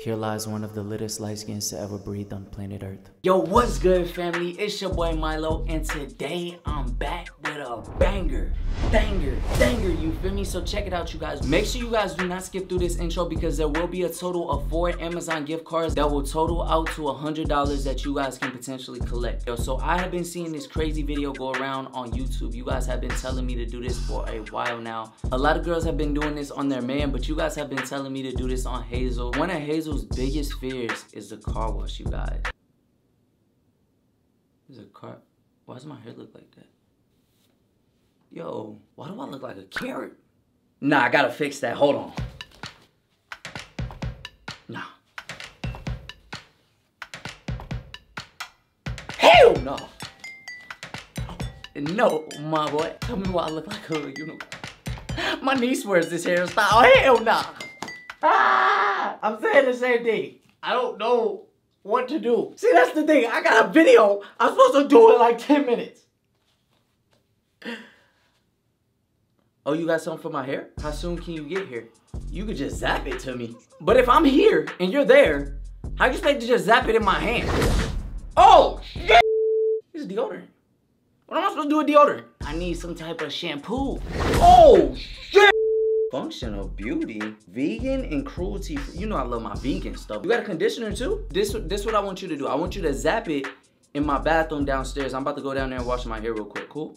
Here lies one of the littest light skins to ever breathe on planet Earth. Yo, what's good, family? It's your boy Milo, and today I'm back with a banger. Banger, you feel me? So check it out, you guys. Make sure you guys do not skip through this intro because there will be a total of 4 Amazon gift cards that will total out to $100 that you guys can potentially collect. Yo, so I have been seeing this crazy video go around on YouTube. You guys have been telling me to do this for a while now. A lot of girls have been doing this on their man, but you guys have been telling me to do this on Hazel. One of Hazel's biggest fears is the car wash, you guys. There's a car. Why does my hair look like that? Yo, why do I look like a carrot? Nah, I gotta fix that. Hold on. Nah. Hell no. No, my boy. Tell me why I look like a unicorn. My niece wears this hairstyle. Hell nah. Ah, I'm saying the same thing. I don't know what to do. See, that's the thing. I got a video. I'm supposed to do it like 10 minutes. Oh, you got something for my hair? How soon can you get here? You could just zap it to me. But if I'm here and you're there, how do you expect to just zap it in my hand? Oh, shit! This is deodorant. What am I supposed to do with deodorant? I need some type of shampoo. Oh, shit! Function of Beauty, vegan and cruelty free. You know I love my vegan stuff. You got a conditioner too? This what I want you to do. I want you to zap it in my bathroom downstairs. I'm about to go down there and wash my hair real quick, cool?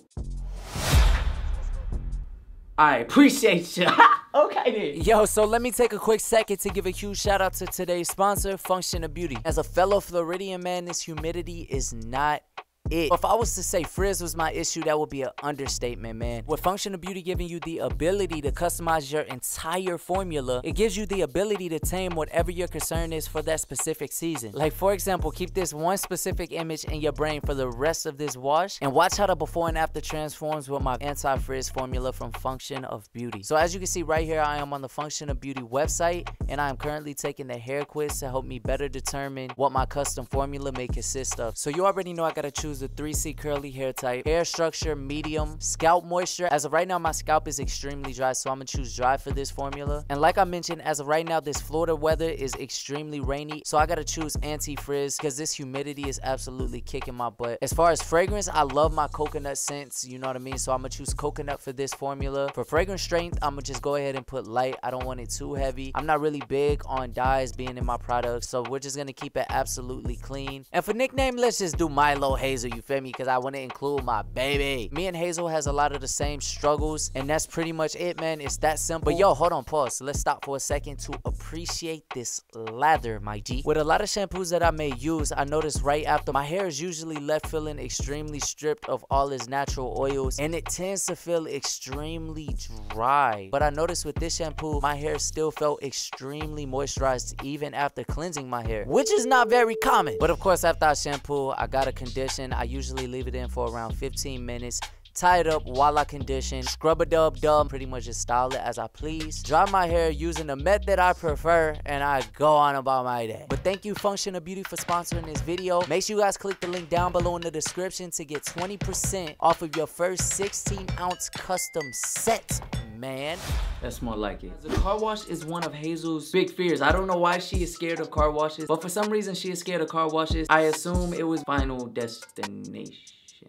I appreciate you. Okay then. Yo, so let me take a quick second to give a huge shout out to today's sponsor, Function of Beauty. As a fellow Floridian man, this humidity is not it. If I was to say frizz was my issue, that would be an understatement, man. With Function of Beauty giving you the ability to customize your entire formula, it gives you the ability to tame whatever your concern is for that specific season. Like, for example, keep this one specific image in your brain for the rest of this wash and watch how the before and after transforms with my anti-frizz formula from Function of Beauty. So as you can see right here, I am on the Function of Beauty website and I am currently taking the hair quiz to help me better determine what my custom formula may consist of. So you already know I gotta choose the 3C curly hair type, hair structure, medium, scalp moisture. As of right now, my scalp is extremely dry, so I'm gonna choose dry for this formula. And like I mentioned, as of right now, this Florida weather is extremely rainy, so I gotta choose anti-frizz because this humidity is absolutely kicking my butt. As far as fragrance, I love my coconut scents, you know what I mean? So I'm gonna choose coconut for this formula. For fragrance strength, I'm gonna just go ahead and put light. I don't want it too heavy. I'm not really big on dyes being in my products, so we're just gonna keep it absolutely clean. And for nickname, let's just do Milo Hazel. You feel me? Because I want to include my baby. Me and Hazel has a lot of the same struggles, and that's pretty much it, man. It's that simple. But yo, hold on, pause. Let's stop for a second to appreciate this lather, my G. With a lot of shampoos that I may use, I noticed right after, my hair is usually left feeling extremely stripped of all its natural oils, and it tends to feel extremely dry. But I noticed with this shampoo, my hair still felt extremely moisturized even after cleansing my hair, which is not very common. But of course, after I shampoo, I got a condition. I usually leave it in for around 15 minutes. Tie it up while I condition, scrub-a-dub-dub, pretty much just style it as I please. Dry my hair using the method I prefer, and I go on about my day. But thank you, Function of Beauty, for sponsoring this video. Make sure you guys click the link down below in the description to get 20% off of your first 16-ounce custom set, man. That's more like it. The car wash is one of Hazel's big fears. I don't know why she is scared of car washes, but for some reason she is scared of car washes. I assume it was Final Destination.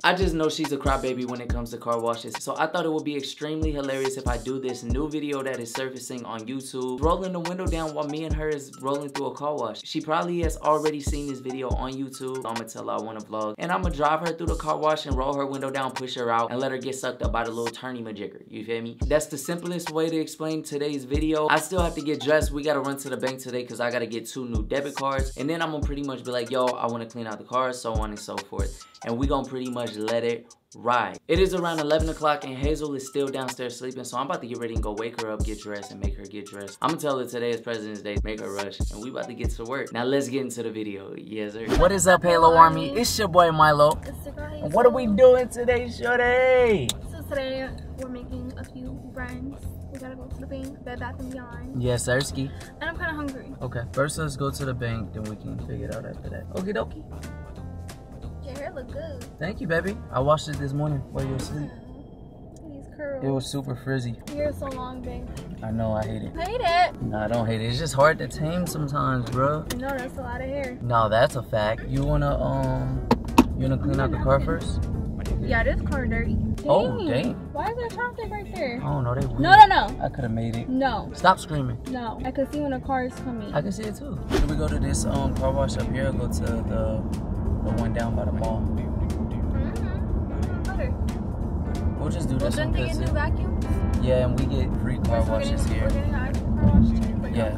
I just know she's a crybaby when it comes to car washes, so I thought it would be extremely hilarious if I do this new video that is surfacing on YouTube, rolling the window down while me and her is rolling through a car wash. She probably has already seen this video on YouTube, so I'm gonna tell her I want to vlog, and I'm gonna drive her through the car wash and roll her window down, push her out, and let her get sucked up by the little turny majigger. You feel me? That's the simplest way to explain today's video. I still have to get dressed. We gotta run to the bank today because I gotta get 2 new debit cards, and then I'm gonna pretty much be like, yo, I want to clean out the car, so on and so forth, and we gonna pretty much let it ride. It is around 11 o'clock and Hazel is still downstairs sleeping, so I'm about to get ready and go wake her up, get dressed, and make her get dressed. I'm gonna tell her today is President's Day, make her rush, and we about to get to work. Now let's get into the video. Yes, sir. What is up, Halo Army? It's your boy Milo. It's your girl, Hazel. What are we doing today, shorty? So today we're making a few runs. We gotta go to the bank, Bed Bath and Beyond. Yes, Ersky. And I'm kind of hungry. Okay, first let's go to the bank, then we can figure it out after that. Okie dokie. Your hair look good. Thank you, baby. I washed it this morning while you were asleep. These curls. It was super frizzy. Your hair's so long, babe. I know, I hate it. Hate it? No, I don't hate it. It's just hard to tame sometimes, bro. No, that's a lot of hair. No, that's a fact. You wanna clean out the car first? Yeah, this car dirty. Dang. Oh, dang. Why is there traffic right there? I don't know. They weird. No. I could have made it. No. Stop screaming. No. I could see when the car is coming. I could see it too. Should we go to this car wash up here or go to the one down by the mall? Mm-hmm. Okay. We'll just do this one. Well, don't they get new vacuums? Yeah, and we get free car washes here. Yeah.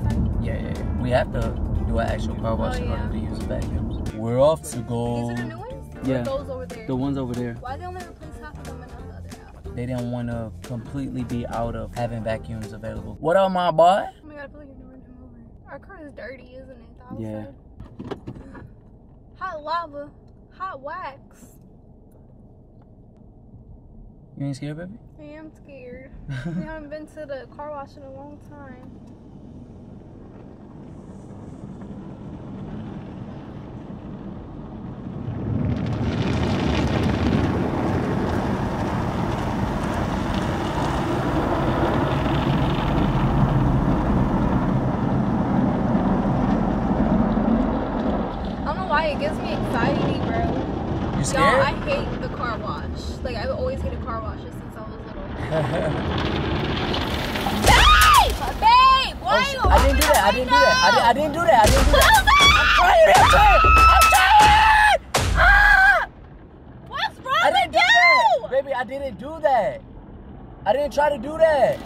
We have to do an actual car wash in order to use the vacuums. We're off to go. These are the new ones? Yeah, those over there. The ones over there. Why they only replace half of them and not the other half? They didn't want to completely be out of having vacuums available. What up, my boy? Oh my god, I feel like you're doing him over. Our car is dirty, isn't it? Yeah. Hot lava, hot wax. You ain't scared, baby? I am scared. We haven't been to the car wash in a long time. It gives me anxiety, bro. You scared? Y'all, I hate the car wash. Like, I've always hated car washes since I was little. Babe! Babe! Why you? I didn't do that. I'm tired! Ah! What's wrong with you? Baby, I didn't do that. I didn't try to do that.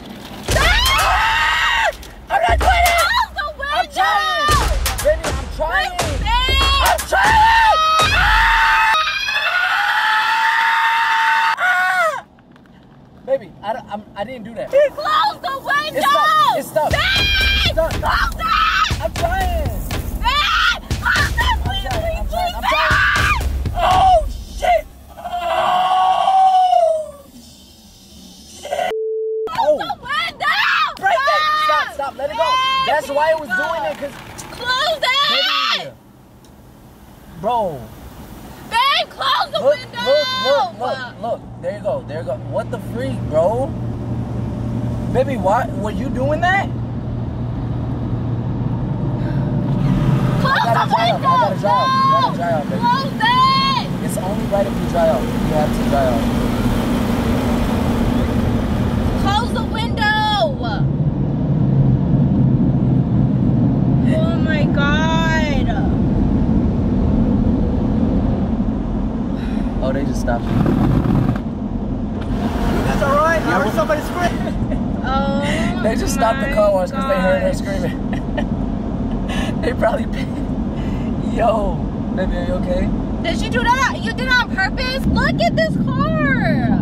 Ah! I'm not doing it! I'm trying! Baby, I'm trying! Baby, I didn't do that. Close the window! It's stuck. Babe! It's stuck. Close it! I'm trying. Babe! Close it, please. Oh, shit! Oh, shit! Close the window! Break it! Stop, let it go. That's why it was doing it, because... Close it! Baby. Bro. Babe, close the window! Look. There you go. What the freak, bro? Baby, why? Were you doing that? Close the window! I gotta dry out, baby. Close it! It's only right if you dry out. You have to dry out. Close the window! Oh my god! Oh, they just stopped. That's alright. I heard somebody screaming. Oh, they just stopped the car wash because they heard her screaming. They probably paid. Yo, baby, are you okay? Did you do that? You did it on purpose? Look at this car.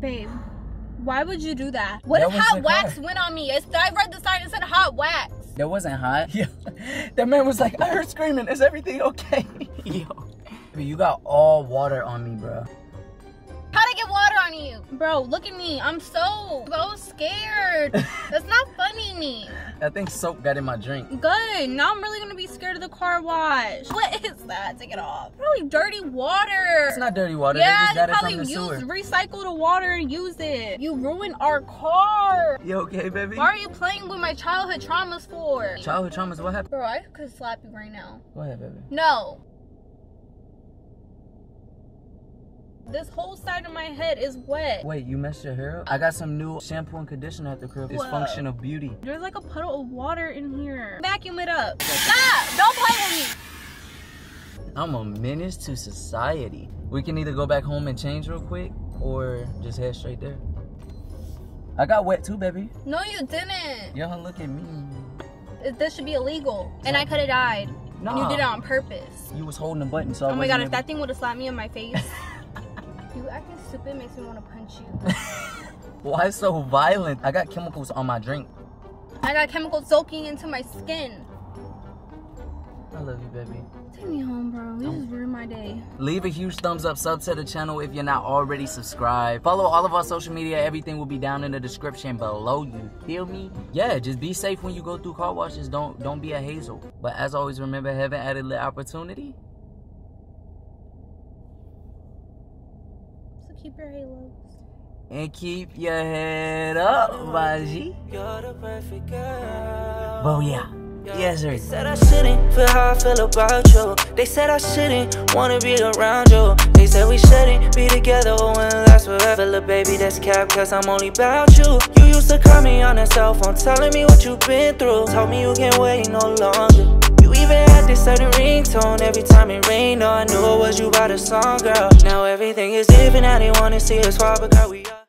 Babe, why would you do that? What if hot wax went on me? I read the sign. It said hot wax. That wasn't hot. Yeah. That man was like, I heard screaming. Is everything okay? Yo. You got all water on me, bro. How'd I get water on you? Bro, look at me. I'm so scared. That's not funny. I think soap got in my drink. Good. Now I'm really going to be scared of the car wash. What is that? Take it off. Probably dirty water. It's not dirty water. Yeah, they probably recycle the water and use it. You ruined our car. You okay, baby? Why are you playing with my childhood traumas for? Childhood traumas? What happened? Bro, I could slap you right now. Go ahead, baby. No. This whole side of my head is wet. Wait, you messed your hair up? I got some new shampoo and conditioner at the crib. It's Function of Beauty. There's like a puddle of water in here. Vacuum it up. Stop! Don't play with me! I'm a menace to society. We can either go back home and change real quick or just head straight there. I got wet too, baby. No, you didn't. Y'all look at me. This should be illegal. And I could have died. No. You did it on purpose. You was holding the button, so I wasn't. Oh my god, if that thing would have slapped me in my face. You acting stupid makes me want to punch you. Why so violent? I got chemicals on my drink. I got chemicals soaking into my skin. I love you, baby. Take me home, bro. You just ruined my day. Leave a huge thumbs up, sub to the channel if you're not already subscribed. Follow all of our social media. Everything will be down in the description below. You feel me? Yeah, just be safe when you go through car washes. Don't be a Hazel. But as always, remember, heaven added lit opportunity. So keep your halos. And keep your head up, Baji. You're the perfect girl. Oh, yeah. Yes, sir. They said I shouldn't feel how I feel about you. They said I shouldn't want to be around you. They said we shouldn't be together and last forever. Look, baby, that's cap, cause I'm only about you. You used to call me on the cell phone, telling me what you've been through. Told me you can't wait no longer. Even had this certain ringtone every time it rained. Oh, I knew it was you by the song, girl. Now everything is different. I didn't wanna see us fall, but girl, we are.